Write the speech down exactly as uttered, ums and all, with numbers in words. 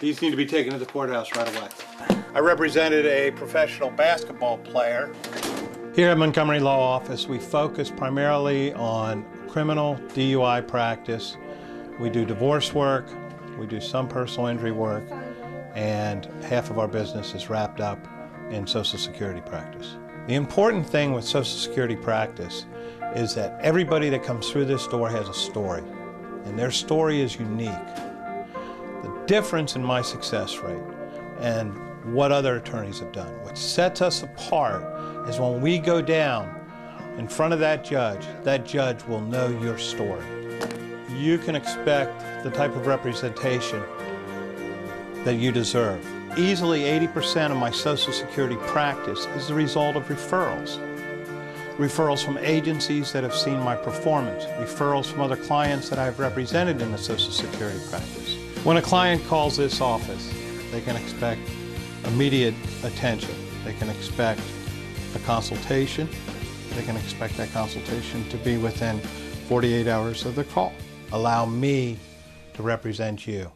These need to be taken to the courthouse right away. I represented a professional basketball player. Here at Montgomery Law Office, we focus primarily on criminal D U I practice. We do divorce work, we do some personal injury work, and half of our business is wrapped up in Social Security practice. The important thing with Social Security practice is that everybody that comes through this door has a story, and their story is unique. The difference in my success rate and what other attorneys have done, what sets us apart, is when we go down in front of that judge, that judge will know your story. You can expect the type of representation that you deserve. Easily eighty percent of my Social Security practice is the result of referrals. Referrals from agencies that have seen my performance, referrals from other clients that I've represented in the Social Security practice. When a client calls this office, they can expect immediate attention. They can expect a consultation. They can expect that consultation to be within forty-eight hours of the call. Allow me to represent you.